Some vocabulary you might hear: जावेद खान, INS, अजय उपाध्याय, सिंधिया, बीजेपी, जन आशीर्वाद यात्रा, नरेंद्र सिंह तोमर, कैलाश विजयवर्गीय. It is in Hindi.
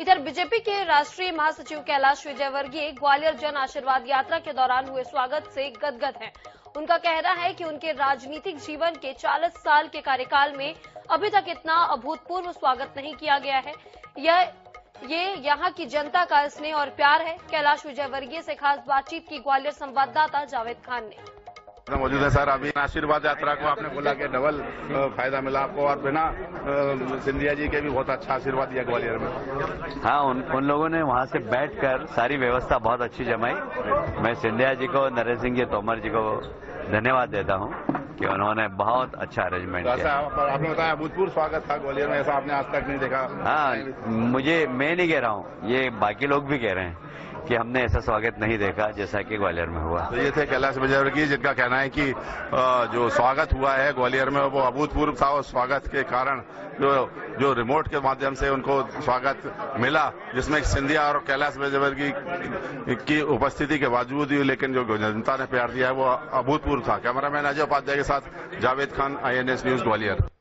इधर बीजेपी के राष्ट्रीय महासचिव कैलाश विजयवर्गीय ग्वालियर जन आशीर्वाद यात्रा के दौरान हुए स्वागत से गदगद हैं। उनका कहना है कि उनके राजनीतिक जीवन के 40 साल के कार्यकाल में अभी तक इतना अभूतपूर्व स्वागत नहीं किया गया है। ये यहाँ की जनता का स्नेह और प्यार है। कैलाश विजयवर्गीय से खास बातचीत की ग्वालियर संवाददाता जावेद खान ने। मौजूद है सर, अभी आशीर्वाद यात्रा को आपने बोला कि डबल फायदा मिला आपको, और बिना सिंधिया जी के भी बहुत अच्छा आशीर्वाद दिया ग्वालियर में। हाँ, उन लोगों ने वहाँ से बैठकर सारी व्यवस्था बहुत अच्छी जमाई। मैं सिंधिया जी को, नरेंद्र सिंह तोमर जी को धन्यवाद देता हूँ कि उन्होंने बहुत अच्छा अरेंजमेंट किया। आपने बताया अभूतपूर्व स्वागत था ग्वालियर में, ऐसा आपने आज तक नहीं देखा। हाँ, मैं नहीं कह रहा हूँ, ये बाकी लोग भी कह रहे हैं कि हमने ऐसा स्वागत नहीं देखा जैसा कि ग्वालियर में हुआ। तो ये थे कैलाश विजयवर्गीय, जिनका कहना है कि जो स्वागत हुआ है ग्वालियर में वो अभूतपूर्व था, और स्वागत के कारण जो रिमोट के माध्यम से उनको स्वागत मिला, जिसमें सिंधिया और कैलाश विजयवर्गीय की उपस्थिति के बावजूद ही लेकिन जो जनता ने प्यार दिया है वो अभूतपूर्व था। कैमरामैन अजय उपाध्याय के साथ जावेद खान, INS न्यूज ग्वालियर।